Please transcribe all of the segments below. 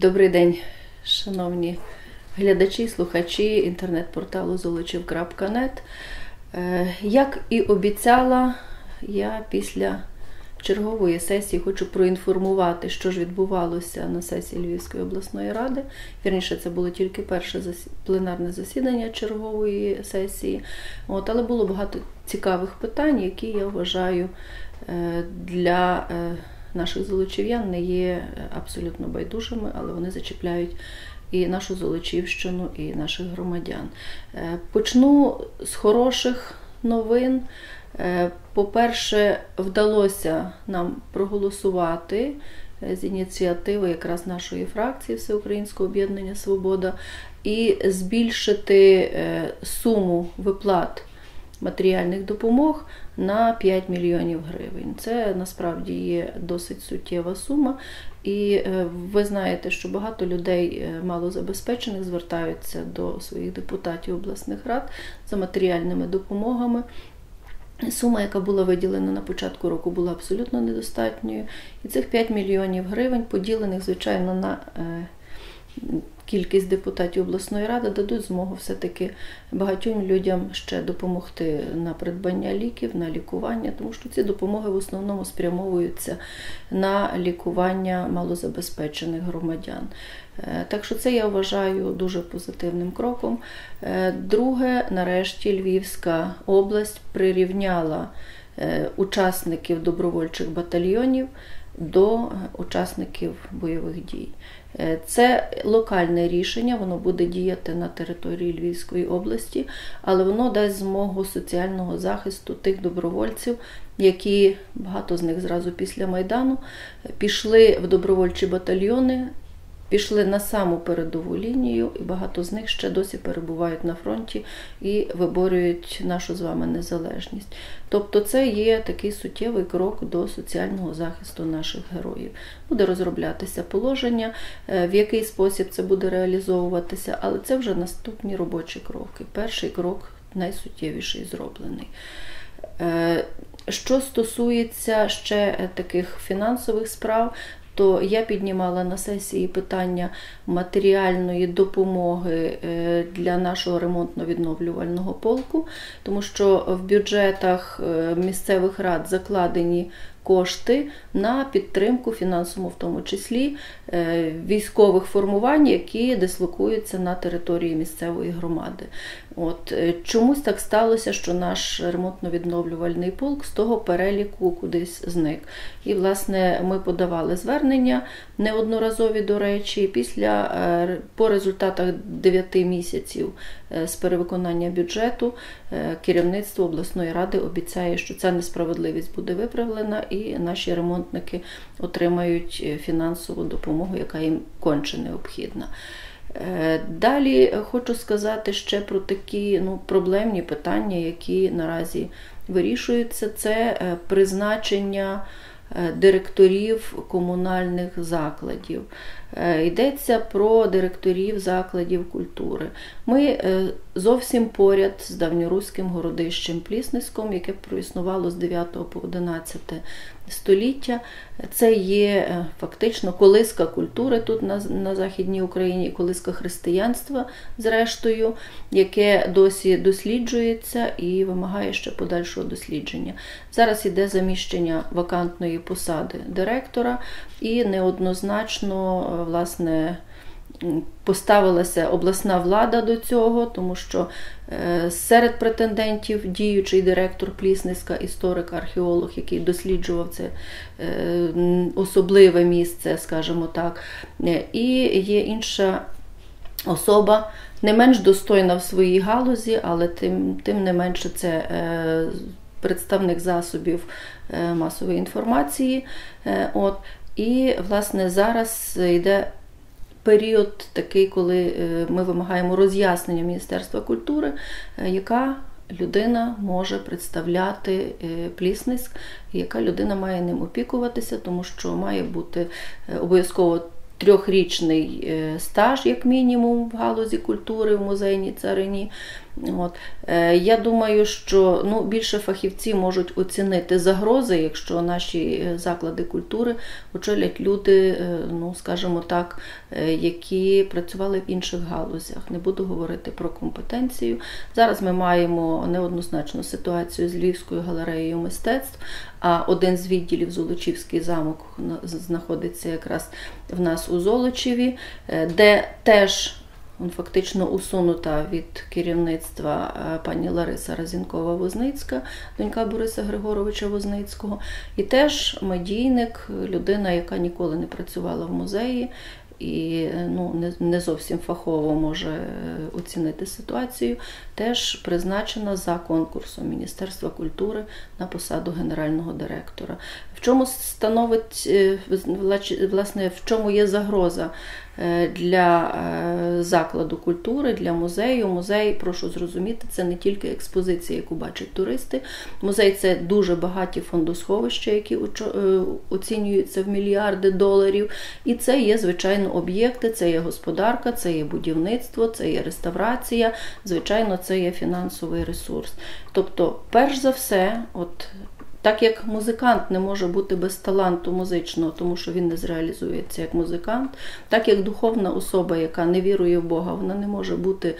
Добрий день, шановні глядачі, слухачі інтернет-порталу zoluchiv.net. Як і обіцяла, я після чергової сесії хочу проінформувати, що ж відбувалося на сесії Львівської обласної ради. Вірніше, це було тільки перше пленарне засідання чергової сесії. Але було багато цікавих питань, які, я вважаю, для наших золочів'ян не є абсолютно байдужими, але вони зачіпляють і нашу Золочівщину, і наших громадян. Почну з хороших новин. По-перше, вдалося нам проголосувати з ініціативи якраз нашої фракції Всеукраїнського об'єднання «Свобода» і збільшити суму виплат матеріальних допомог на 5 мільйонів гривень. Це насправді є досить суттєва сума. І ви знаєте, що багато людей малозабезпечених звертаються до своїх депутатів обласних рад за матеріальними допомогами. Сума, яка була виділена на початку року, була абсолютно недостатньою. І цих 5 мільйонів гривень, поділених, звичайно, на кількість депутатів обласної ради, дадуть змогу все-таки багатьом людям ще допомогти на придбання ліків, на лікування, тому що ці допомоги в основному спрямовуються на лікування малозабезпечених громадян. Так що це, я вважаю, дуже позитивним кроком. Друге, нарешті Львівська область прирівняла учасників добровольчих батальйонів до учасників бойових дій. Це локальне рішення, воно буде діяти на території Львівської області, але воно дасть змогу соціального захисту тих добровольців, які, багато з них зразу після Майдану, пішли в добровольчі батальйони, пішли на саму передову лінію, і багато з них ще досі перебувають на фронті і виборюють нашу з вами незалежність. Тобто це є такий суттєвий крок до соціального захисту наших героїв. Буде розроблятися положення, в який спосіб це буде реалізовуватися, але це вже наступні робочі кроки. Перший крок найсуттєвіший зроблений. Що стосується ще таких фінансових справ, то я піднімала на сесії питання матеріальної допомоги для нашого ремонтно-відновлювального полку, тому що в бюджетах місцевих рад закладені кошти на підтримку фінансову, в тому числі, військових формувань, які дислокуються на території місцевої громади. Чомусь так сталося, що наш ремонтно-відновлювальний полк з того переліку кудись зник. І, власне, ми подавали звернення неодноразові, до речі, по результатах 9 місяців з перевиконання бюджету керівництво обласної ради обіцяє, що ця несправедливість буде виправлена і наші ремонтники отримають фінансову допомогу, яка їм конче необхідна. Далі хочу сказати ще про такі проблемні питання, які наразі вирішуються. Це призначення директорів комунальних закладів. Йдеться про директорів закладів культури. Ми зовсім поряд з давньоруським городищем Плісниском, яке проіснувало з 9 по 11 століття. Це є фактично колиска культури тут на Західній Україні, колиска християнства, зрештою, яке досі досліджується і вимагає ще подальшого дослідження. Зараз йде заміщення вакантної посади директора і неоднозначно, власне, поставилася обласна влада до цього, тому що серед претендентів діючий директор Плісницька, історик-археолог, який досліджував це особливе місце, скажімо так, і є інша особа, не менш достойна в своїй галузі, але тим не менше це представник засобів масової інформації. І, власне, зараз йде період такий, коли ми вимагаємо роз'яснення Міністерства культури, яка людина може представляти Плісниск, яка людина має ним опікуватися, тому що має бути обов'язково трьохрічний стаж, як мінімум, в галузі культури в музейній царині. Я думаю, що більше фахівці можуть оцінити загрози, якщо наші заклади культури очолять люди, скажімо так, які працювали в інших галузях. Не буду говорити про компетенцію. Зараз ми маємо неоднозначну ситуацію з Львівською галереєю мистецтв, а один з відділів Золочівський замок знаходиться якраз в нас у Золочеві, де теж фактично усунута від керівництва пані Лариса Разінкова-Возницька, донька Бориса Григоровича Возницького, і теж медійник, людина, яка ніколи не працювала в музеї і не зовсім фахово може оцінити ситуацію, теж призначена за конкурсом Міністерства культури на посаду генерального директора. В чому є загроза для закладу культури, для музею? Музей, прошу зрозуміти, це не тільки експозиція, яку бачать туристи. Музей – це дуже багаті фондосховища, які оцінюються в мільярди доларів. І це є, звичайно, об'єкти, це є господарка, це є будівництво, це є реставрація, звичайно, це є фінансовий ресурс. Тобто, перш за все, так як музикант не може бути без таланту музичного, тому що він не зреалізується як музикант, так як духовна особа, яка не вірує в Бога, вона не може бути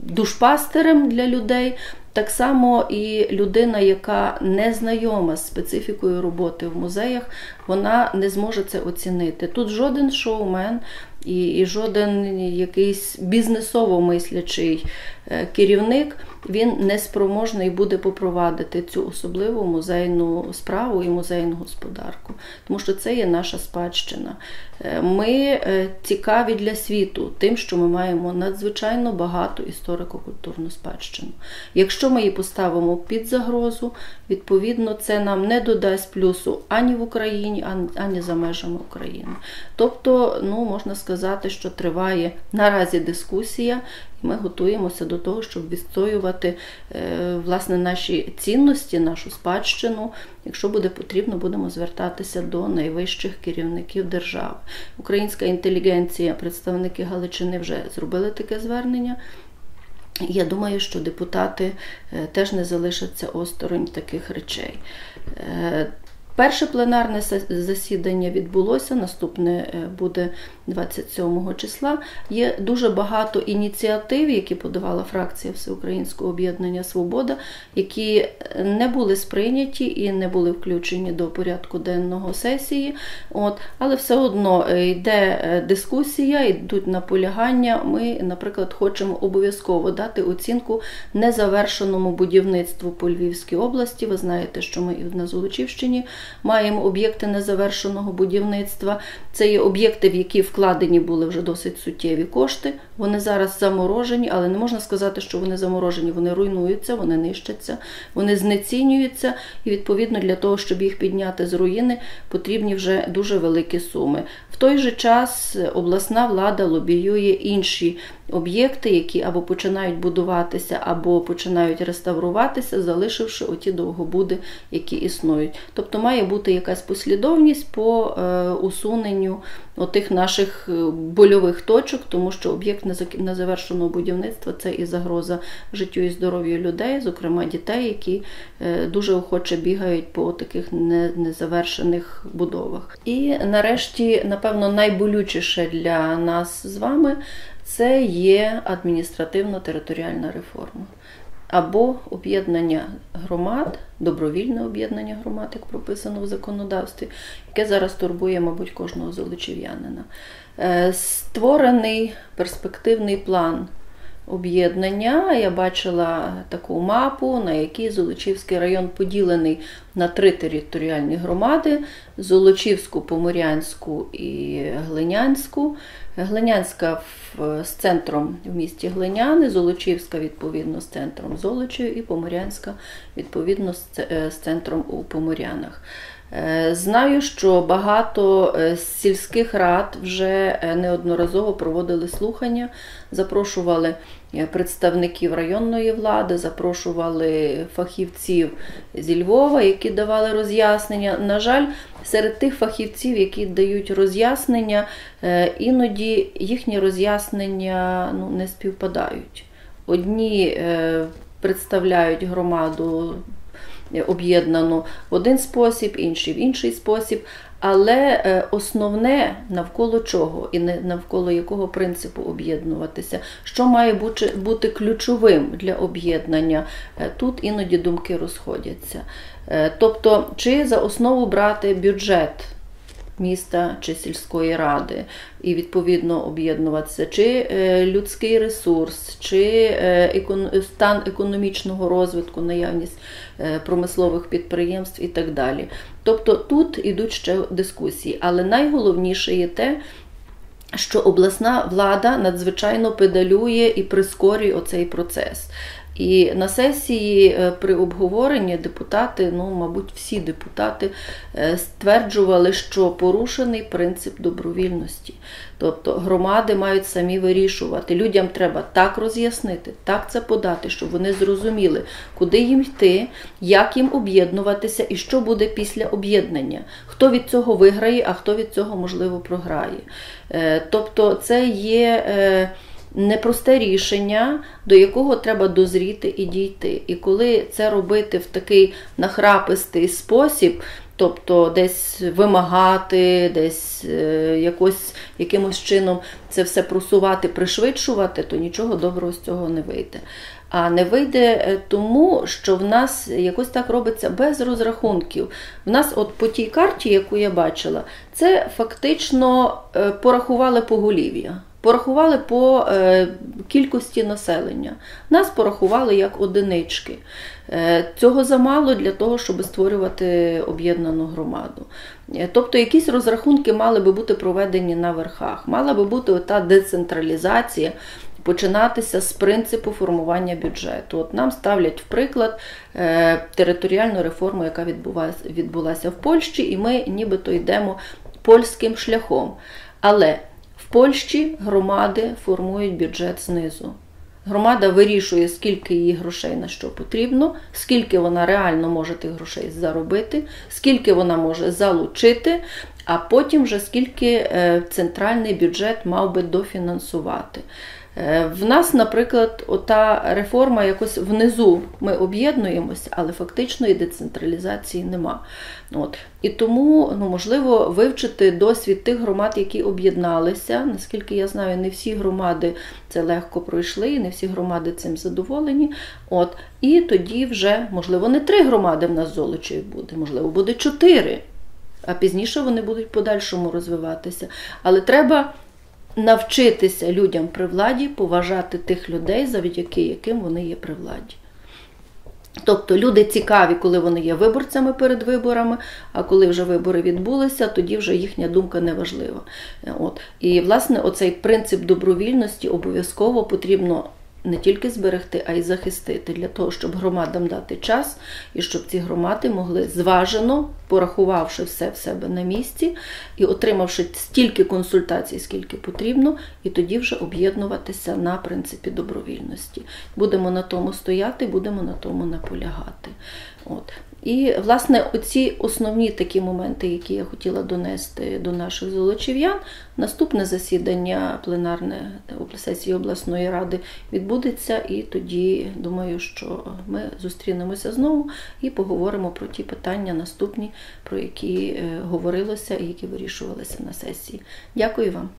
душпастерем для людей, так само і людина, яка не знайома з специфікою роботи в музеях, вона не зможе це оцінити. Тут жоден шоумен і жоден якийсь бізнесово мислячий керівник, він не спроможний буде попровадити цю особливу музейну справу і музейну господарку, тому що це є наша спадщина. Ми цікаві для світу тим, що ми маємо надзвичайно багату історико-культурну спадщину. Якщо ми її поставимо під загрозу, відповідно, це нам не додасть плюсу ані в Україні, ані за межами України. Тобто, можна сказати, що триває наразі дискусія, і ми готуємося до того, щоб відстоювати, власне, наші цінності, нашу спадщину. Якщо буде потрібно, будемо звертатися до найвищих керівників держави. Українська інтелігенція, представники Галичини вже зробили таке звернення. Я думаю, що депутати теж не залишаться осторонь таких речей. Перше пленарне засідання відбулося, наступне буде 27 числа. Є дуже багато ініціатив, які подавала фракція Всеукраїнського об'єднання «Свобода», які не були сприйняті і не були включені до порядку денного сесії. Але все одно йде дискусія, йдуть наполягання. Ми, наприклад, хочемо обов'язково дати оцінку незавершеному будівництву по Львівській області. Ви знаєте, що ми на Золочівщині маємо об'єкти незавершеного будівництва. Це є об'єкти, в які вкладені були вже досить суттєві кошти. Вони зараз заморожені, але не можна сказати, що вони заморожені. Вони руйнуються, вони нищаться, вони знецінюються. І, відповідно, для того, щоб їх підняти з руїни, потрібні вже дуже великі суми. В той же час обласна влада лобіює інші об'єкти, які або починають будуватися, або починають реставруватися, залишивши оті довгобуди, які існують. Тобто має бути якась послідовність по усуненню отих наших больових точок, тому що об'єкт незавершеного будівництва – це і загроза життю і здоров'ю людей, зокрема дітей, які дуже охоче бігають по таких незавершених будовах. І нарешті, напевно, найболючіше для нас з вами – це є адміністративно-територіальна реформа. Або об'єднання громад, добровільне об'єднання громад, як прописано в законодавстві, яке зараз турбує, мабуть, кожного золочів'янина. Створений перспективний план об'єднання. Я бачила таку мапу, на якій Золочівський район поділений на 3 територіальні громади – Золочівську, Поморянську і Глинянську. Глинянська з центром в місті Глиняни, Золочівська відповідно з центром Золочів і Поморянська відповідно з центром у Поморянах. Знаю, що багато сільських рад вже неодноразово проводили слухання, запрошували представників районної влади, запрошували фахівців зі Львова, які давали роз'яснення. На жаль, серед тих фахівців, які дають роз'яснення, іноді їхні роз'яснення не співпадають. Одні представляють громаду об'єднану в один спосіб, інші в інший спосіб. Але основне, навколо чого і навколо якого принципу об'єднуватися, що має бути ключовим для об'єднання, тут іноді думки розходяться. Тобто, чи за основу брати бюджет міста чи сільської ради і відповідно об'єднуватися, чи людський ресурс, чи стан економічного розвитку, наявність промислових підприємств і так далі. Тобто тут ідуть ще дискусії, але найголовніше є те, що обласна влада надзвичайно педалює і прискорює оцей процес. І на сесії при обговоренні депутати, мабуть, всі депутати стверджували, що порушений принцип добровільності. Тобто громади мають самі вирішувати. Людям треба так роз'яснити, так це подати, щоб вони зрозуміли, куди їм йти, як їм об'єднуватися і що буде після об'єднання. Хто від цього виграє, а хто від цього, можливо, програє. Тобто це є непросте рішення, до якого треба дозріти і дійти. І коли це робити в такий нахрапистий спосіб, тобто десь вимагати, десь якимось чином це все просувати, пришвидшувати, то нічого доброго з цього не вийде. А не вийде тому, що в нас якось так робиться без розрахунків. В нас от по тій карті, яку я бачила, це фактично порахували поголів'я. Порахували по кількості населення. Нас порахували як одинички. Цього замало для того, щоб створювати об'єднану громаду. Тобто якісь розрахунки мали би бути проведені на верхах. Мала би бути ота децентралізація, починатися з принципу формування бюджету. От нам ставлять, в приклад, територіальну реформу, яка відбулася в Польщі, і ми нібито йдемо польським шляхом. Але в Польщі громади формують бюджет знизу. Громада вирішує, скільки їй грошей на що потрібно, скільки вона реально може тих грошей заробити, скільки вона може залучити, а потім вже скільки центральний бюджет мав би дофінансувати. В нас, наприклад, ота реформа якось внизу, ми об'єднуємося, але фактичної децентралізації нема. І тому, можливо, вивчити досвід тих громад, які об'єдналися. Наскільки я знаю, не всі громади це легко пройшли, не всі громади цим задоволені. І тоді вже, можливо, не 3 громади в нас в Золочеві буде, можливо, буде 4, а пізніше вони будуть подальшому розвиватися. Але треба навчитися людям при владі поважати тих людей, завдяки яким вони є при владі. Тобто люди цікаві, коли вони є виборцями перед виборами, а коли вже вибори відбулися, тоді вже їхня думка не важлива. І, власне, оцей принцип добровільності обов'язково потрібно не тільки зберегти, а й захистити, для того, щоб громадам дати час, і щоб ці громади могли зважено, порахувавши все в себе на місці, і отримавши стільки консультацій, скільки потрібно, і тоді вже об'єднуватися на принципі добровільності. Будемо на тому стояти, будемо на тому наполягати. І, власне, оці основні такі моменти, які я хотіла донести до наших золочів'ян. Наступне засідання пленарне сесії обласної ради відбудеться, і тоді, думаю, що ми зустрінемося знову і поговоримо про ті питання наступні, про які говорилося і які вирішувалися на сесії. Дякую вам.